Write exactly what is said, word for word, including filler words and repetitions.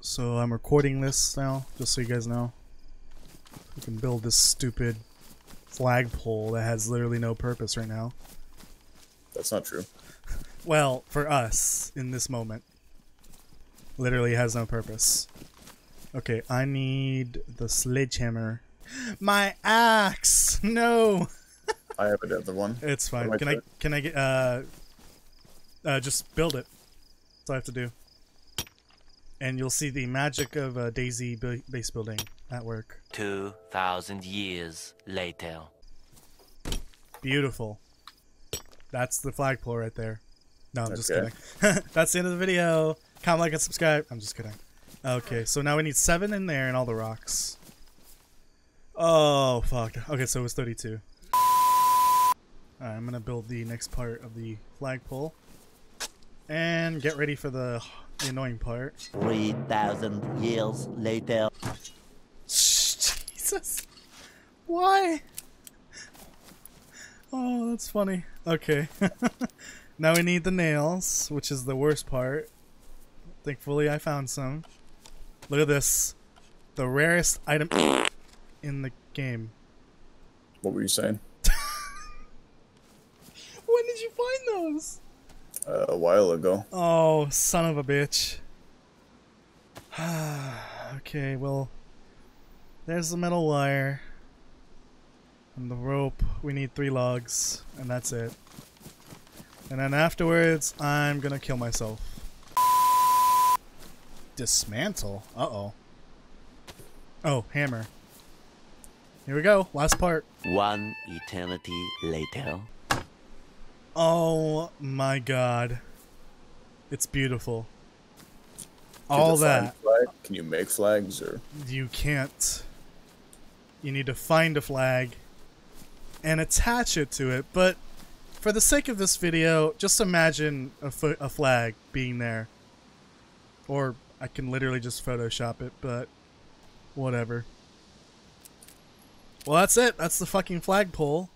So I'm recording this now, just so you guys know. We can build this stupid flagpole that has literally no purpose right now. That's not true. Well, for us, in this moment, literally has no purpose. Okay, I need the sledgehammer. My axe! No! I have another one. It's fine. Can I, can I get, uh, uh, just build it. That's all I have to do. And you'll see the magic of uh, Daisy b base building at work. Two thousand years later. Beautiful. That's the flagpole right there. No, I'm just okay. kidding. That's the end of the video. Comment, like, and subscribe. I'm just kidding. Okay, so now we need seven in there and all the rocks. Oh, fuck. Okay, so it was thirty-two. Alright, I'm gonna build the next part of the flagpole. And get ready for the, the annoying part. three thousand years later. Jesus. Why? Oh, that's funny. Okay. Now we need the nails, which is the worst part. Thankfully, I found some. Look at this. The rarest item in the game. What were you saying? When did you find those? Uh, a while ago. Oh, son of a bitch. Okay, well, there's the metal wire and the rope. We need three logs, and that's it. And then afterwards, I'm gonna kill myself. Dismantle? Uh-oh. Oh, hammer. Here we go, last part. One eternity later. Oh my god. It's beautiful. All that. Flag? Can you make flags or? You can't. You need to find a flag and attach it to it. But for the sake of this video, just imagine a, f a flag being there. Or I can literally just Photoshop it, but whatever. Well, that's it. That's the fucking flagpole.